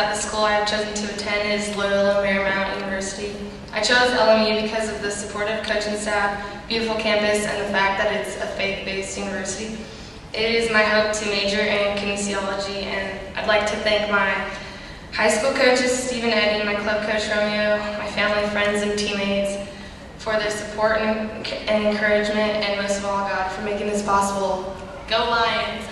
that the school I have chosen to attend is Loyola Marymount University. I chose LMU because of the supportive coaching staff, beautiful campus, and the fact that it's a faith-based university. It is my hope to major in kinesiology, and I'd like to thank my high school coaches, Steve and Eddie, my club coach Romeo, my family, friends, and teammates for their support and encouragement, and most of all, God, for making this possible. Go Lions!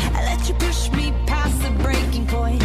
I let you push me past the breaking point.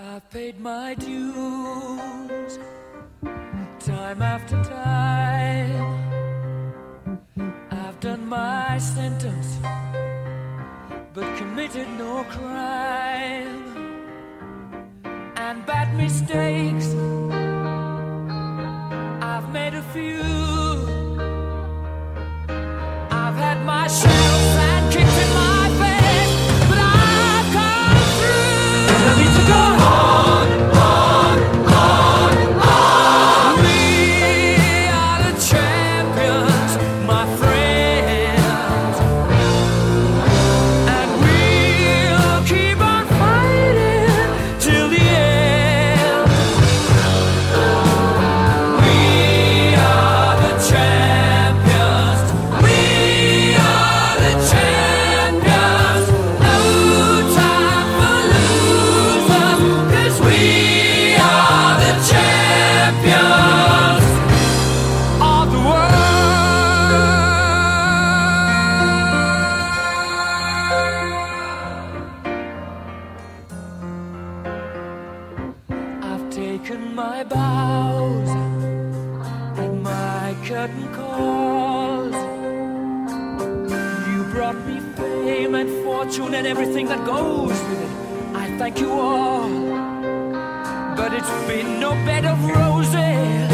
I've paid my dues, time after time. I've done my sentence, but committed no crime. And bad mistakes, I've made a few. I've had my shells and kicks in my face, but I've come through. And I need to go on. We are the champions, my friends, and we'll keep on fighting till the end. We are the champions. We are the champions. No time for losers, 'cause we are the champions of the world. I've taken my bows and my curtain calls. You brought me fame and fortune and everything that goes with it. I thank you all, but it's been no bed of roses.